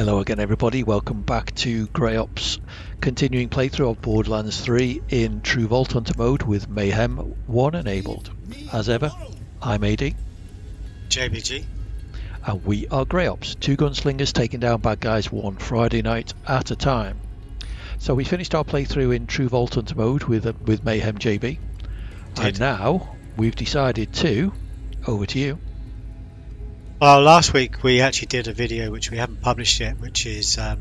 Hello again everybody, welcome back to Grey Ops, continuing playthrough of Borderlands 3 in True Vault Hunter mode with Mayhem 1 enabled. As ever, I'm AD. JBG. And we are Grey Ops, two gunslingers taking down bad guys one Friday night at a time. So we finished our playthrough in True Vault Hunter mode with Mayhem JB. Did. And now we've decided to, over to you. Well, last week we actually did a video which we haven't published yet, which is the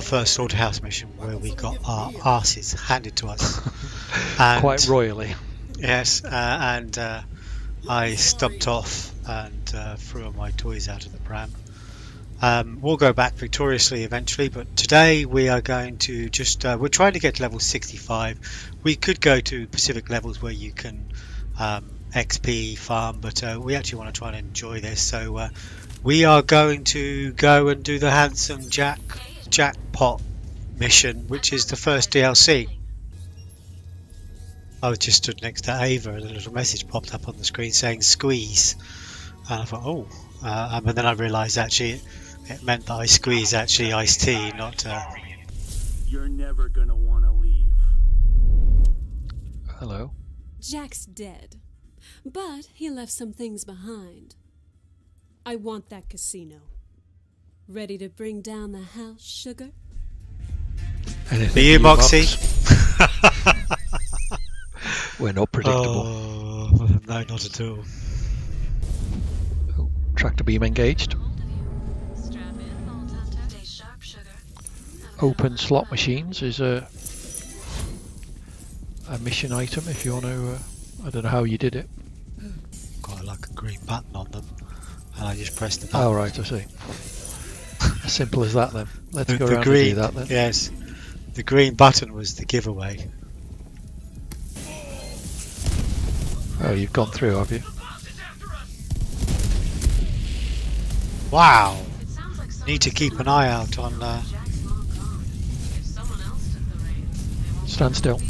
first slaughterhouse mission where we got our asses handed to us. And, quite royally. Yes, and I stumped off and threw my toys out of the pram. We'll go back victoriously eventually, but today we are going to just... we're trying to get to level 65. We could go to Pacific levels where you can... XP farm, but we actually want to try and enjoy this, so we are going to go and do the Handsome Jackpot mission, which is the first DLC. I was just stood next to Ava and a little message popped up on the screen saying squeeze, and I thought oh, and then I realised actually it meant that I squeeze actually iced tea, not... You're never gonna want to leave. Hello? Jack's dead. But he left some things behind. I want that casino. Ready to bring down the house, sugar? Anything for you, Moxxi. We're not predictable. Oh, no, not at all. Oh, tractor beam engaged. Open slot machines is a mission item if you want to... I don't know how you did it. Got like a green button on them, and I just pressed the button. Oh right, I see. As simple as that then. Let's go around and do that then. Yes, the green button was the giveaway. Oh, you've gone through, have you? Wow! Need to keep an eye out on... Stand still.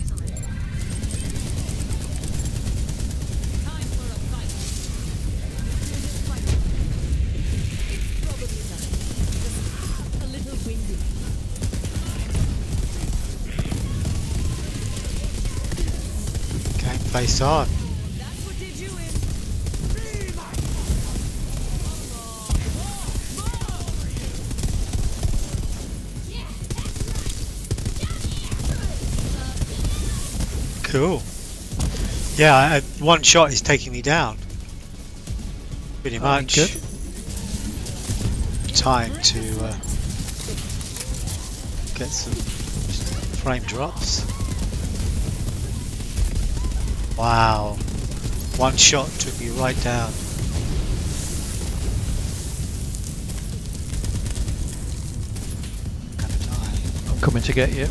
Face on. Cool. Yeah, one shot is taking me down. Pretty much. Good. Time to get some frame drops. Wow, one shot took me right down. I'm gonna die. I'm coming to get you.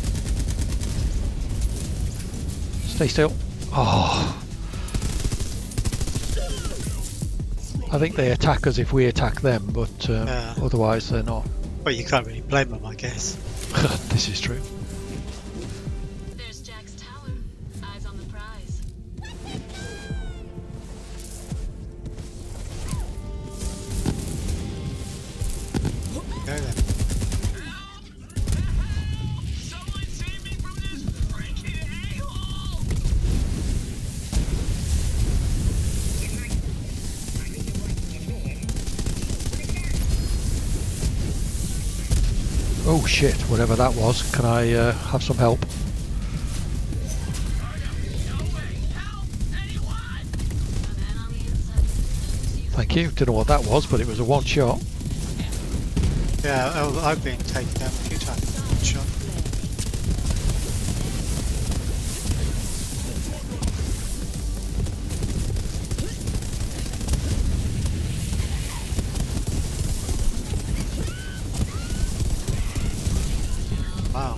Stay still. Oh. I think they attack us if we attack them, but otherwise they're not. Well, you can't really blame them, I guess. This is true. Oh shit, whatever that was, can I have some help? Thank you, don't know what that was, but it was a one shot. Yeah, I've been taken down a few times with one shot. Wow.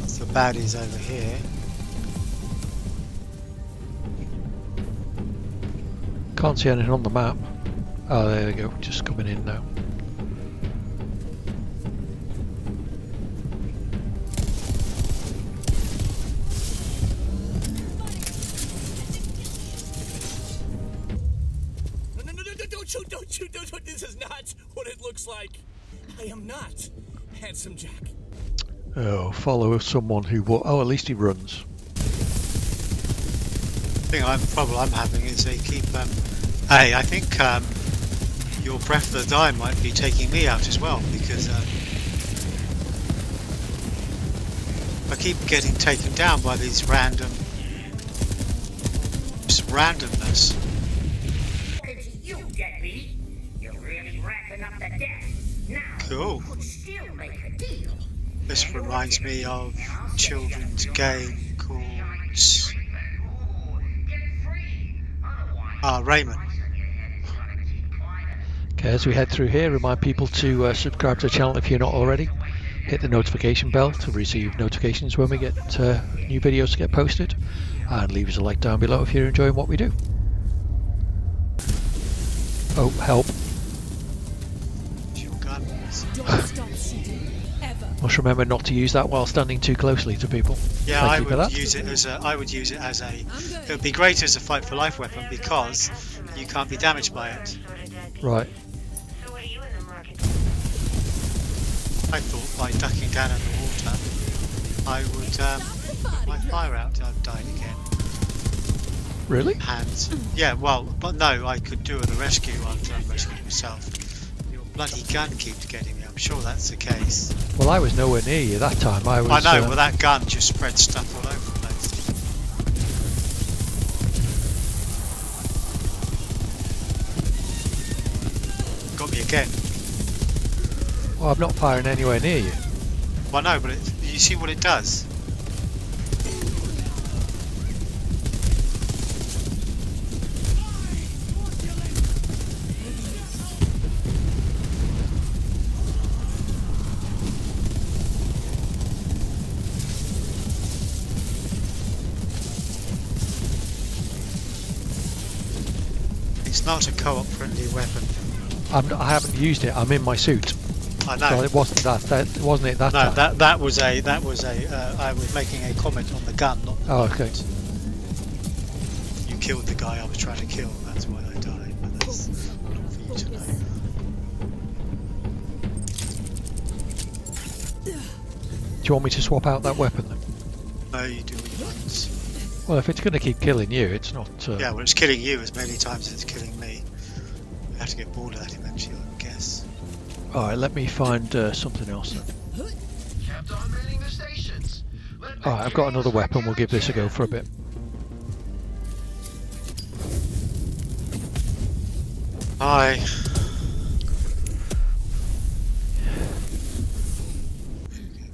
Lots of baddies over here. Can't see anything on the map. Oh, there we go, just coming in now. This is not what it looks like. I am not Handsome Jack. Oh, follow someone who will. Oh, at least he runs. The thing problem I'm having is they keep. Hey, I think your Breath of the Dying might be taking me out as well, because I keep getting taken down by these random randomness. How did you get me? You're really wrapping up the death. Now, cool. Could still make a deal. This reminds me of a children's game called Raymond. Okay, as we head through here, remind people to subscribe to the channel if you're not already. Hit the notification bell to receive notifications when we get new videos to get posted, and leave us a like down below if you're enjoying what we do. Oh, help. Must remember not to use that while standing too closely to people. Yeah, I would use it as a. It would be great as a fight for life weapon because you can't be damaged by it. Right. I thought by ducking down in the water, I would put my fire out. I've died again. Really? Hands. Yeah. Well, but no, I could do a rescue after I rescued myself. Your bloody gun keeps getting me. I'm sure that's the case. Well, I was nowhere near you that time. I was. I know. Well, that gun just spread stuff all over the place. Got me again. Well, I'm not firing anywhere near you. Well, no, but it, you see what it does. It's not a co-op friendly weapon. I haven't used it. I'm in my suit. I know. So it wasn't that. That wasn't it. No, that was a. I was making a comment on the gun, not the weapons. Okay. You killed the guy I was trying to kill. That's why I died. But that's not for you to know. Do you want me to swap out that weapon then? No, you do what you want. Well, if it's going to keep killing you, it's not... Yeah, well, it's killing you as many times as it's killing me. I have to get bored of that eventually, I guess. Alright, let me find something else then. Alright, I've got another weapon. We'll give this a go for a bit. Hi.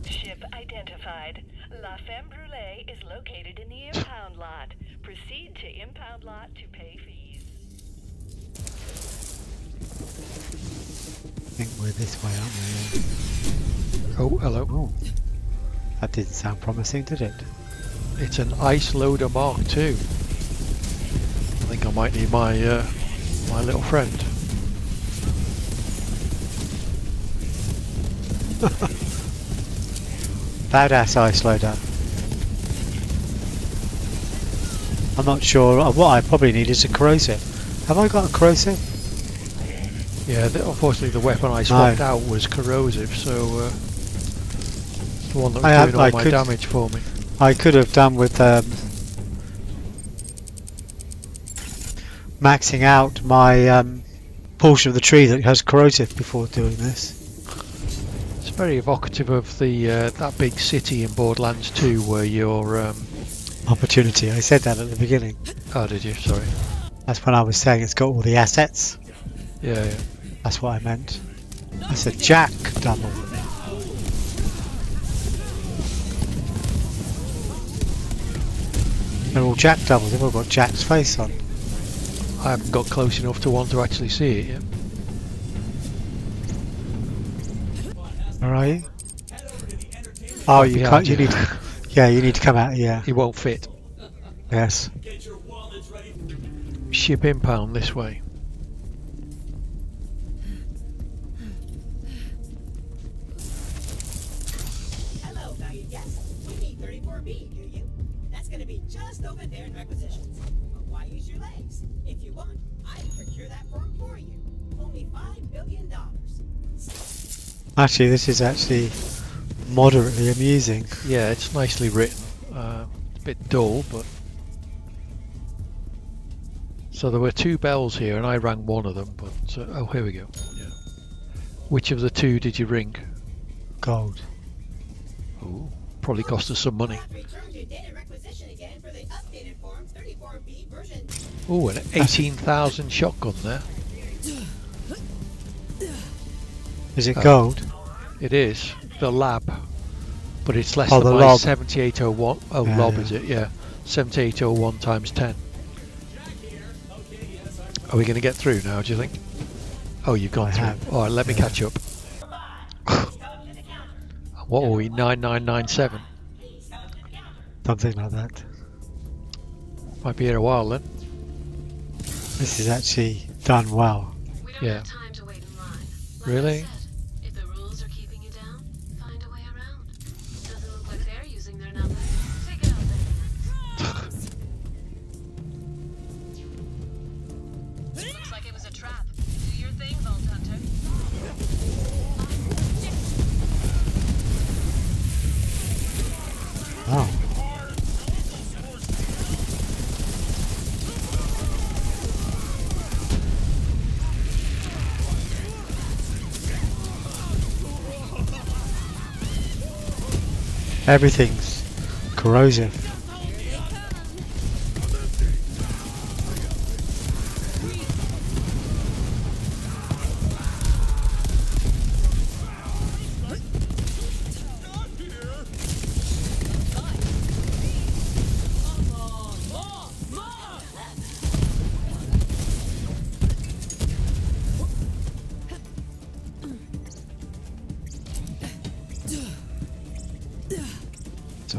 Ship identified. La Femme Brûlée is located in the impound lot. Proceed to impound lot to pay fees. I think we're this way, aren't we? Oh, hello. Oh. That didn't sound promising, did it? It's an Ice Loader Mark II. I think I might need my, my little friend. Badass Ice Loader. I'm not sure. What I probably need is a corrosive. Have I got a corrosive? Yeah, unfortunately the weapon I swapped out was corrosive, so it's the one that was doing all my damage for me. I could have done with maxing out my portion of the tree that has corrosive before doing this. Very evocative of the that big city in Borderlands 2 where your Opportunity. I said that at the beginning. Oh, did you? Sorry. That's when I was saying it's got all the assets. Yeah, yeah. That's what I meant. That's a jack double. They're all jack doubles. They've all got Jack's face on. I haven't got close enough to want to actually see it yet. All right. Oh, you can't. You need. Yeah, you need to come out. Yeah. He won't fit. Yes. Ship impound this way. Hello. Now yes, you need 34B, do you? That's going to be just over there in requisitions. But why use your legs? If you want, I can procure that form for you. only $5 billion. Actually, this is actually moderately amusing. Yeah, it's nicely written. A bit dull, but... So there were two bells here, and I rang one of them, but... oh, here we go. Yeah. Which of the two did you ring? Gold. Oh, probably cost us some money. Oh, an 18,000 shotgun there. Is it gold? It is. The lab. But it's less than my 7801. Oh, yeah, lob, yeah. Is it? Yeah. 7801 times 10. Are we going to get through now, do you think? Oh, you've gone through. Alright, let me catch up. What were we? 9997? Something like that. Might be here a while then. This is actually done well. We don't have time to wait in line. Like really? I said, if the rules are keeping you down, find a way around. Doesn't look like they're using their number. Take it out there. Looks like it was a trap. Do your thing, Vault Hunter. Oh. Everything's corrosive.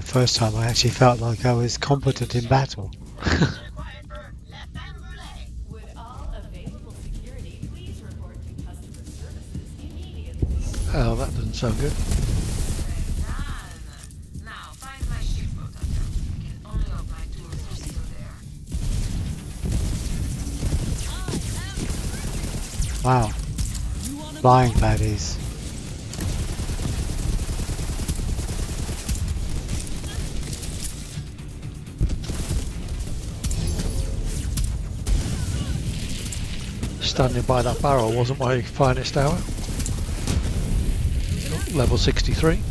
First time I actually felt like I was competent in battle. Oh, that doesn't sound good. Wow. Flying baddies. Standing by that barrel wasn't my finest hour. Level 63.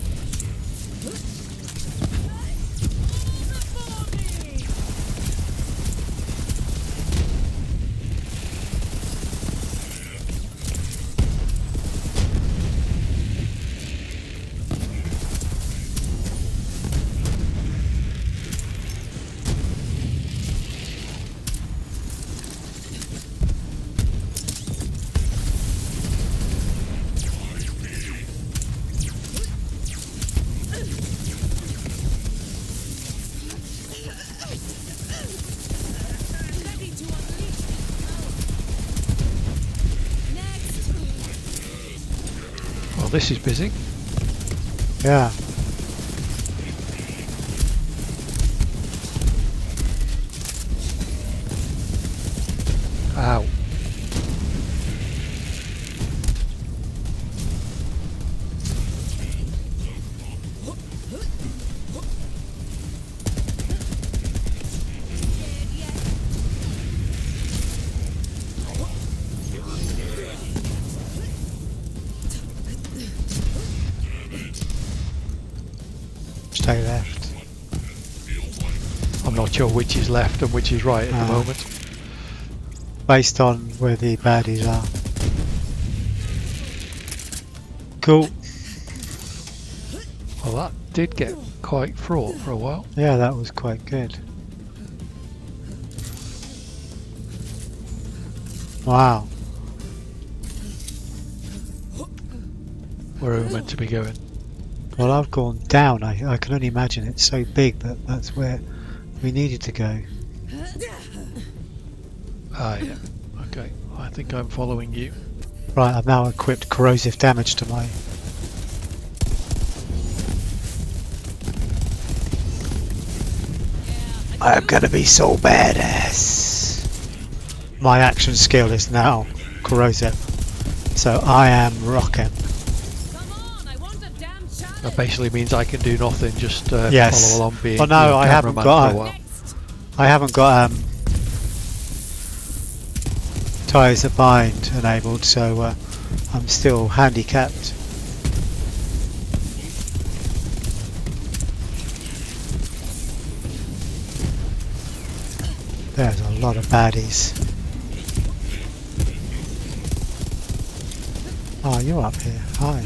This is busy. Yeah. Ow. Left. I'm not sure which is left and which is right at the moment. Based on where the baddies are. Cool. Well, that did get quite fraught for a while. Yeah, that was quite good. Wow. Where are we meant to be going? Well, I've gone down. I can only imagine it's so big, but that's where we needed to go. Ah, yeah. Okay. I think I'm following you. Right, I've now equipped corrosive damage to my... I'm gonna be so badass. My action skill is now corrosive. So I am rocking. That basically means I can do nothing, just yes. Follow along being. Oh no, I haven't got. I haven't got ties that bind enabled, so I'm still handicapped. There's a lot of baddies. Oh, you're up here. Hi.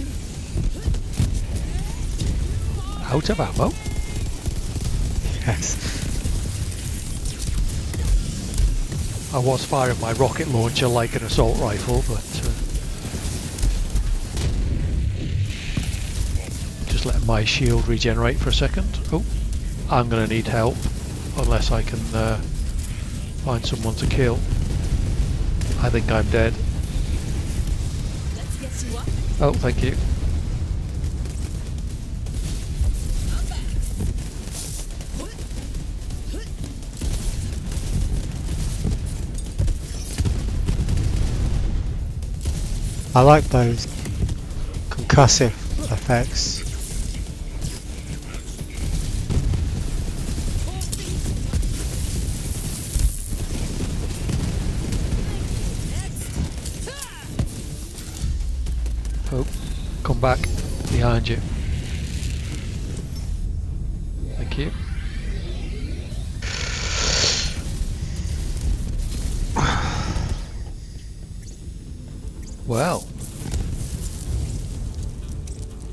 Out of ammo? Yes. I was firing my rocket launcher like an assault rifle, but... just let my shield regenerate for a second. Oh, I'm going to need help unless I can find someone to kill. I think I'm dead. Let's get you up. Oh, thank you. I like those concussive effects. Oh, come back behind you. Thank you. Well,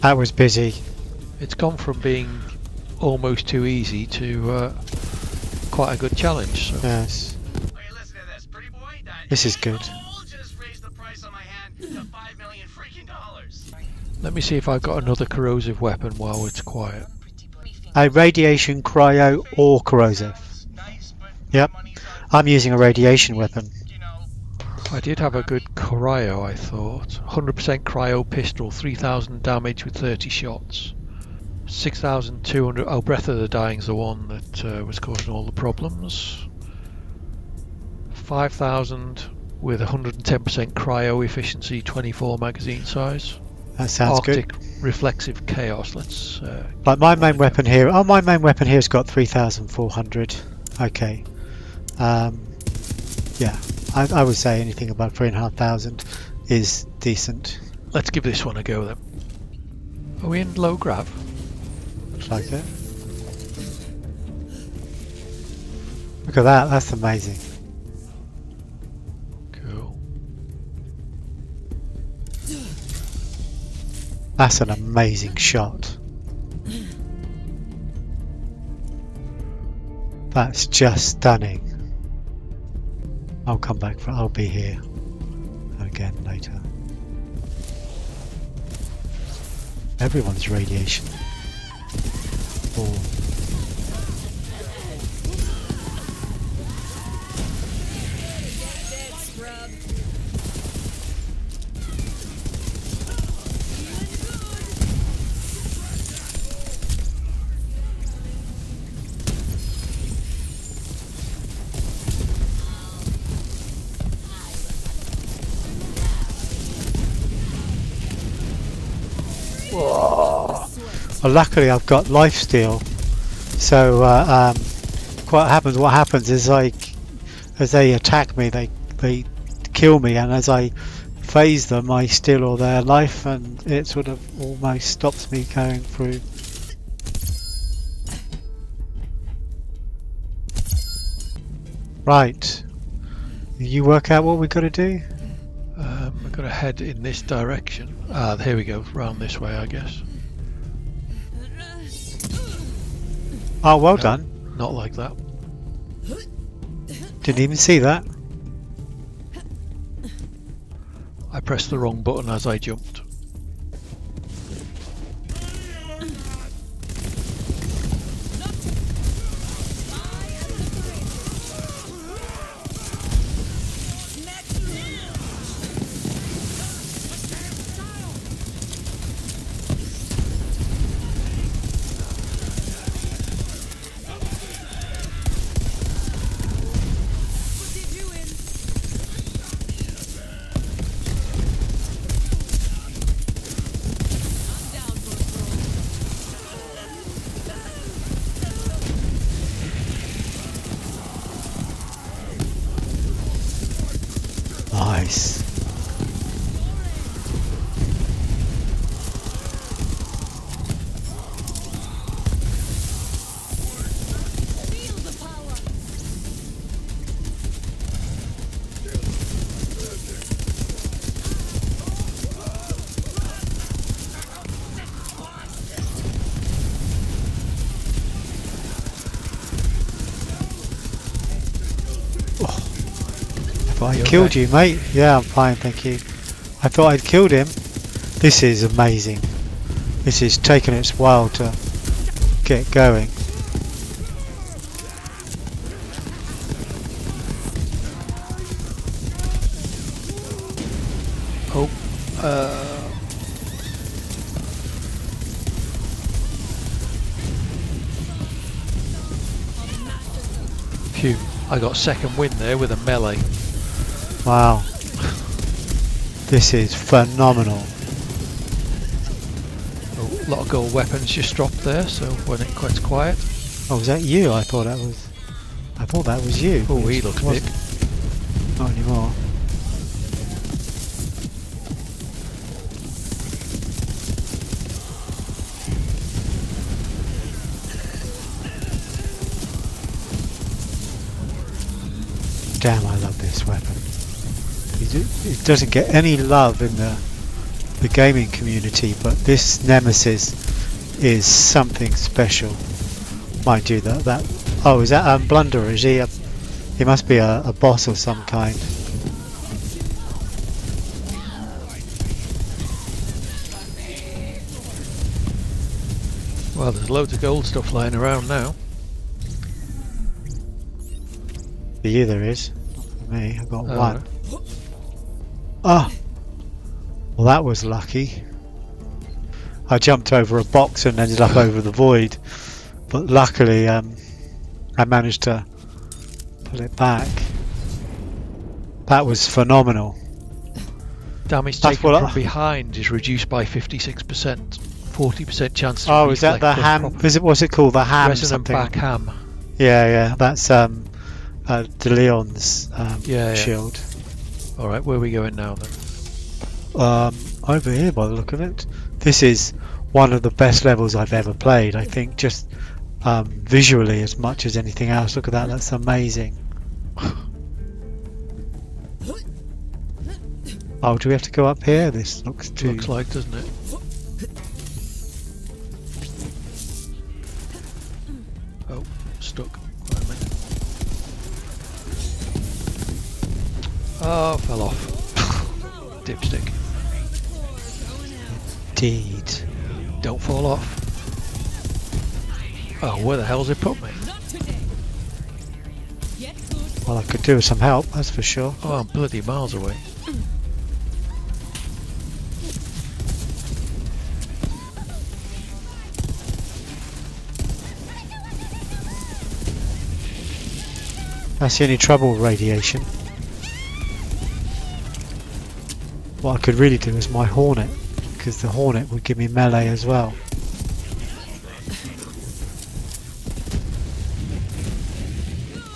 that was busy. It's gone from being almost too easy to quite a good challenge. So. Yes. Hey, listen to this, pretty boy. This is good. Just raised the price on my hand to $5 million freaking dollars. Let me see if I've got another corrosive weapon while it's quiet. A radiation, cryo, or corrosive. Yep. I'm using a radiation weapon. I did have a good cryo, I thought. 100% cryo pistol, 3,000 damage with 30 shots. 6,200... Oh, Breath of the Dying's the one that was causing all the problems. 5,000 with 110% cryo efficiency, 24 magazine size. That sounds Arctic good. Arctic Reflexive Chaos, let's... like my main weapon here... Oh, my main weapon here's got 3,400. Okay. Yeah. I would say anything above 3,500 is decent. Let's give this one a go then. Are we in low grav? Looks like it. Look at that, that's amazing. Cool. That's an amazing shot. That's just stunning. I'll come back for. I'll be here again later. Everyone's radiation. Well, luckily I've got lifesteal, so what happens is as they attack me, they kill me, and as I phase them, I steal all their life, and it sort of almost stops me going through. Right, you work out what we've got to do? We've got to head in this direction. Ah, here we go, round this way I guess. Oh, well done. Not like that. Didn't even see that. I pressed the wrong button as I jumped. I killed you, mate. Yeah, I'm fine, thank you. I thought I'd killed him. This is amazing. This is taking its while to get going. Oh, Phew, I got second win there with a melee. Wow. This is phenomenal. Oh, a lot of gold weapons just dropped there, so when it gets quiet. Oh, was that you? I thought that was you. Oh, he looks big. Not anymore. Damn, I love this weapon. It doesn't get any love in the gaming community, but this Nemesis is something special. Mind you, that oh, is that Blunder? Is he? He must be a boss of some kind. Well, there's loads of gold stuff lying around now. For you there is. Not for me, I've got one. Ah! Well, that was lucky. I jumped over a box and ended up over the void, but luckily I managed to pull it back. That was phenomenal. Damage taken from behind is reduced by 56%. 40% chance to reflect. Is that the ham? What's it called? The ham resonant something? Back ham. Yeah, yeah, that's De Leon's shield. All right, where are we going now then? Over here by the look of it. This is one of the best levels I've ever played. I think just visually as much as anything else. Look at that, that's amazing. Oh, do we have to go up here? This looks too... Looks like, doesn't it? Oh, stuck. Oh, fell off. Dipstick. Indeed. Don't fall off. Oh, where the hell's it put me? Well, I could do with some help, that's for sure. Oh, I'm bloody miles away. That's the only trouble with radiation. What I could really do is my Hornet, because the Hornet would give me melee as well.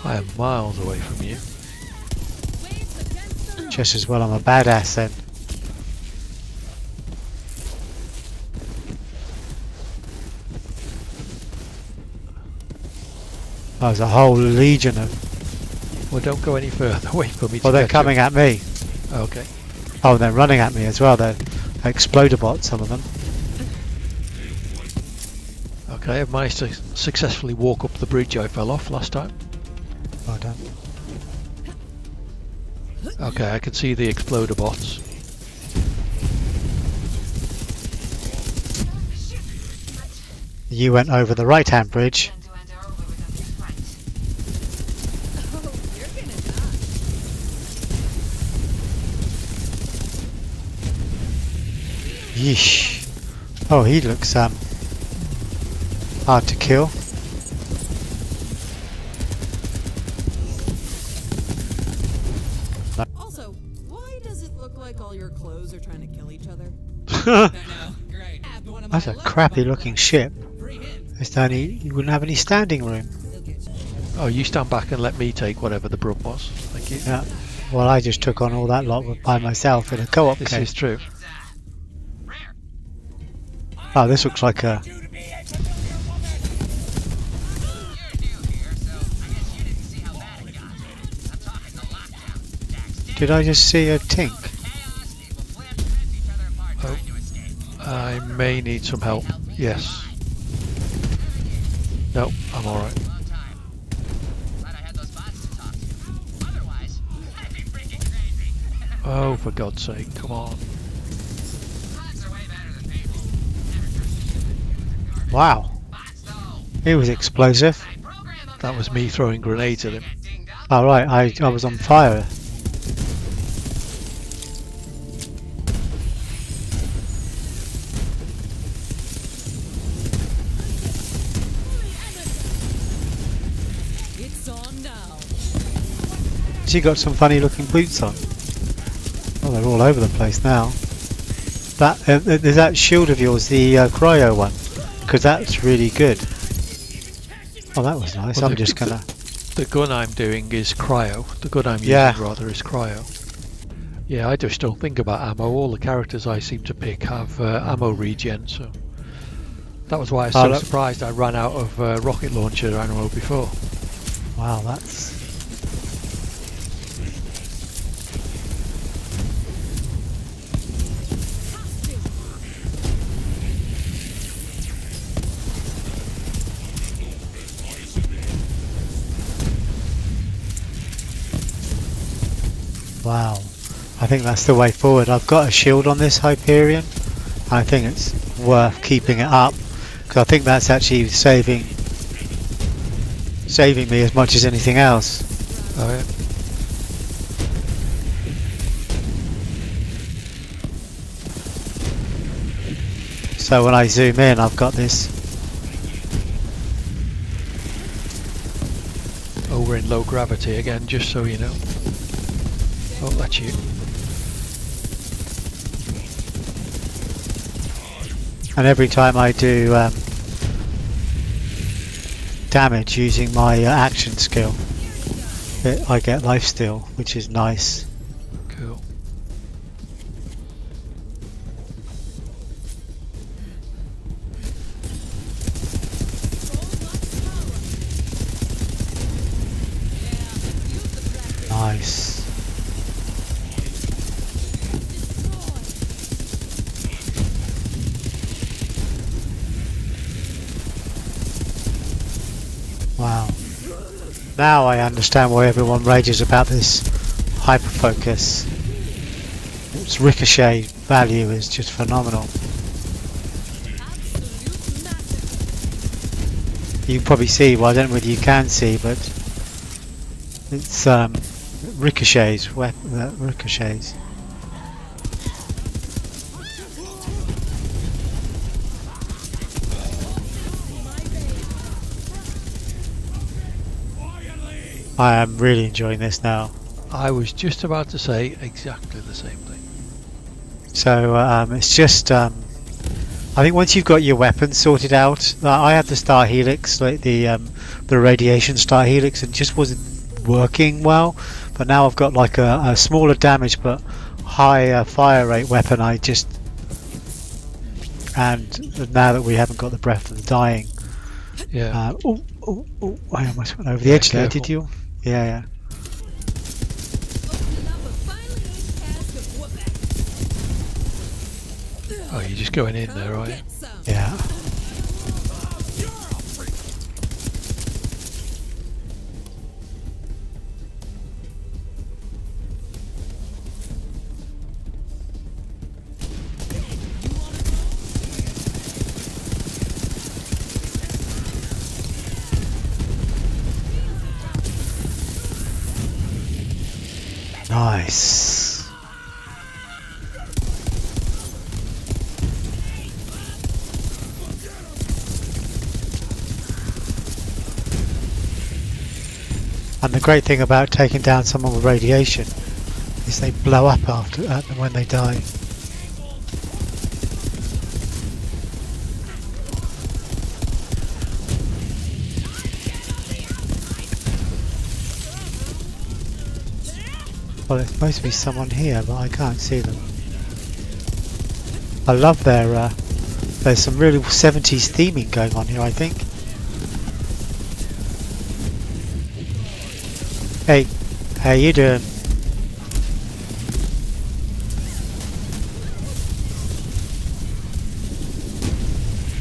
I am miles away from you. Just as well I'm a badass then. Oh, there's a whole legion of... Well, don't go any further away from me. Well, they're coming at me. Okay. Oh, they're running at me as well. They're Exploderbot, some of them. Okay, I've managed to successfully walk up the bridge I fell off last time. Well done. Okay, I can see the Exploderbots. You went over the right-hand bridge. Yeesh. Oh, he looks hard to kill. Also, why does it look like all your clothes are trying to kill each other? That's a crappy looking ship. You wouldn't have any standing room. Oh, you stand back and let me take whatever the brunt was. Thank you. Yeah. Well, I just took on all that lot by myself in a co-op game. This is true. Oh, this looks like a... Did I just see a tink? Oh, I may need some help, yes. No, I'm alright. Oh, for God's sake, come on. Wow. It was explosive. That was me throwing grenades at him. Alright, I was on fire. She got some funny looking boots on. Oh, they're all over the place now. That there's that shield of yours, the cryo one, because that's really good. Oh, that was nice. Well, I'm just gonna. The gun I'm doing is cryo. The gun I'm using rather is cryo. Yeah, I just don't think about ammo. All the characters I seem to pick have ammo regen, so that was why I was so surprised I ran out of rocket launcher ammo before. Wow, that's. Wow, I think that's the way forward. I've got a shield on this Hyperion, and I think it's worth keeping it up, because I think that's actually saving me as much as anything else. Oh, yeah. So when I zoom in, I've got this. Oh, we're in low gravity again, just so you know. Oh, that's you. And every time I do damage using my action skill, I get lifesteal, which is nice. Cool. Nice. Now I understand why everyone rages about this hyperfocus. Its ricochet value is just phenomenal. You probably see, well I don't know whether you can see, but it's ricochets, ricochets. I am really enjoying this now. I was just about to say exactly the same thing. So it's just, I think once you've got your weapons sorted out, I had the Star Helix, like the radiation Star Helix, and just wasn't working well. But now I've got like a smaller damage but higher fire rate weapon. And now that we haven't got the Breath of the Dying. Yeah. Oh, I almost went over the edge there. Did you? Yeah. Oh, you're just going in there, are you? Yeah. Nice. And the great thing about taking down someone with radiation is they blow up after when they die. Well, there's supposed to be someone here, but I can't see them. I love their, there's some really 70s theming going on here, I think. Hey, how you doing?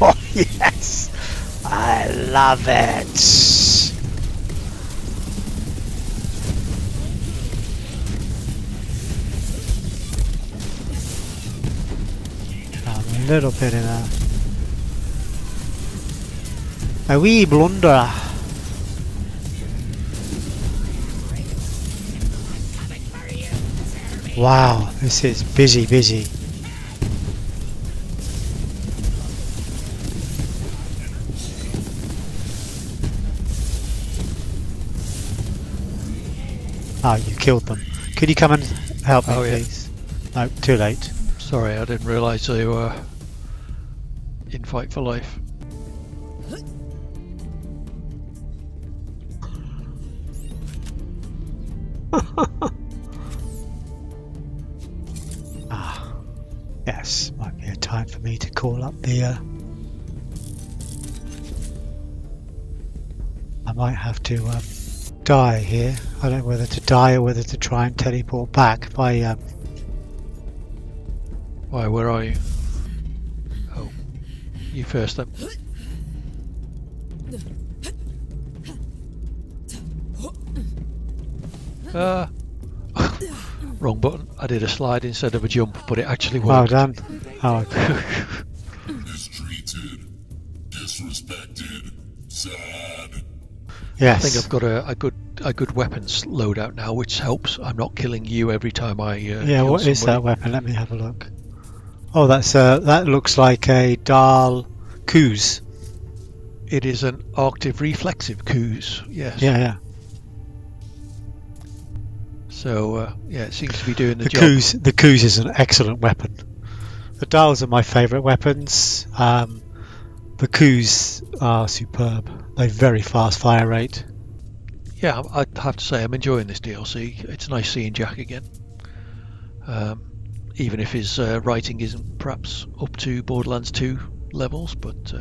Oh yes! I love it! little bit of that. A wee blunder. Wow, this is busy, busy. Ah, you killed them. Could you come and help me, please? Yeah. No, too late. Sorry, I didn't realise they were in fight for life. Ah, yes, might be a time for me to call up the... I might have to... die here. I don't know whether to die or whether to try and teleport back by Why, where are you? Oh, you first up. Wrong button. I did a slide instead of a jump, but it actually worked. Well done. Oh, okay. Mistreated, disrespected, sad. Yes. I think I've got a good weapons loadout now, which helps. I'm not killing you every time I yeah, what is that weapon? Let me have a look. Oh, that's that looks like a Dahl Kuz. It is an Octave Reflexive Kuz. Yes. Yeah, yeah. So yeah, it seems to be doing the job. Kuz, the Kuz is an excellent weapon. The Dahls are my favourite weapons. The Kuz are superb. They very fast fire rate. Yeah, I have to say I'm enjoying this DLC. It's nice seeing Jack again. Even if his writing isn't perhaps up to Borderlands 2 levels, but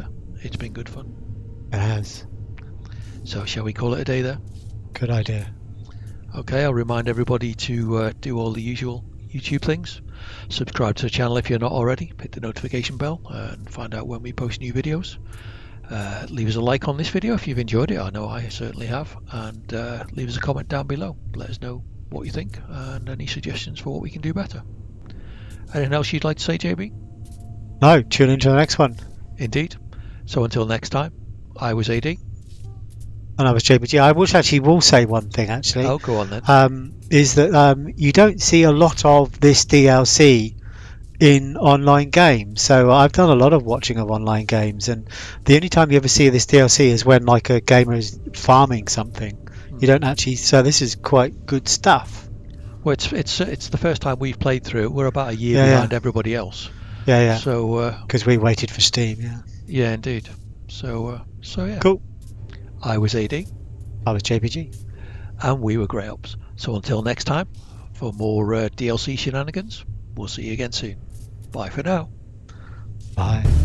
it's been good fun. It has. So shall we call it a day there? Good idea. Okay, I'll remind everybody to do all the usual YouTube things. Subscribe to the channel if you're not already, hit the notification bell and find out when we post new videos. Leave us a like on this video if you've enjoyed it, I know I certainly have, and leave us a comment down below, let us know what you think and any suggestions for what we can do better. Anything else you'd like to say, JB? No, tune in to the next one. Indeed. So until next time, I was AD. And I was JBG. I wish actually will say one thing actually. Oh, go on then. Is that you don't see a lot of this DLC in online games. So I've done a lot of watching of online games, and the only time you ever see this DLC is when like a gamer is farming something. You don't actually. So this is quite good stuff. Well, it's the first time we've played through it. We're about a year behind everybody else. Yeah, yeah. So because we waited for Steam. Yeah. Yeah, indeed. So so yeah. Cool. I was AD. I was JPG. And we were Grey Ops. So until next time, for more DLC shenanigans, we'll see you again soon. Bye for now. Bye.